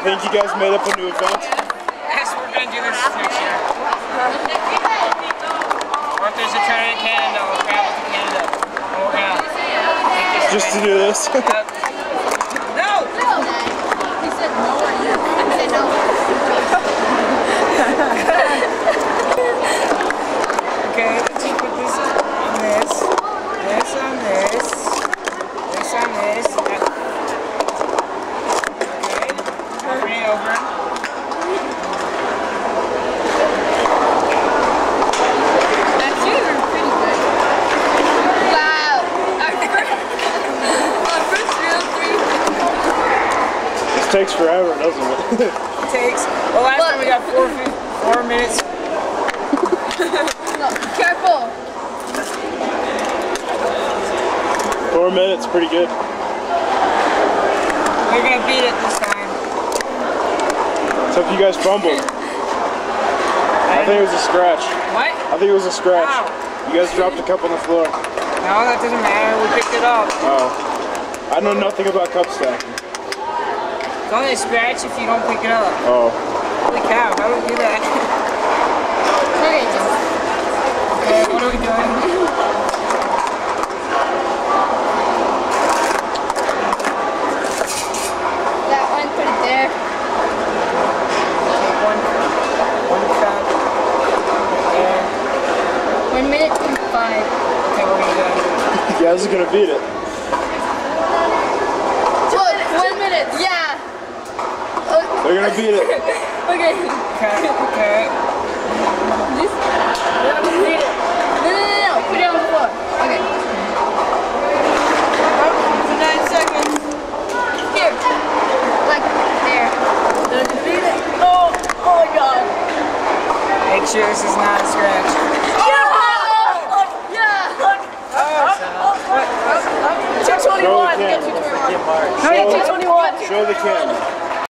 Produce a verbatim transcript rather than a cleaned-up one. I think you guys made up a new event. Yes, we're going to do this next year. Or if there's a tournament in Canada, we'll travel to Canada. We're going to take this Just event. to do this? Yep. No! He said no. I said no. Okay, let's put this on this. This on this. This on this. Okay, bring it over. That you were pretty good. Wow. Our first real three. This takes forever, doesn't it? It takes. Well, last time we got four, four minutes. Careful! Four minutes, pretty good. We're gonna beat it this time. Except you guys fumbled. I, I think it was a scratch. What? I think it was a scratch. Wow. You guys dropped a cup on the floor. No, that doesn't matter. We picked it up. Oh. I know nothing about cup stacking. It's only a scratch if you don't pick it up. Oh. Holy cow, why would you do that? Okay, what are we doing? That one, put it there. Okay, one, one cup, there. One minute and five. Okay, we're gonna go. You guys are gonna beat it. One, one minute, yeah. Okay. They're gonna beat it. Okay. Okay, okay. This? No, no, no, put it on the floor. Okay. For nine seconds. Here. Like, there. Oh, oh my god. Make sure this is not a scratch.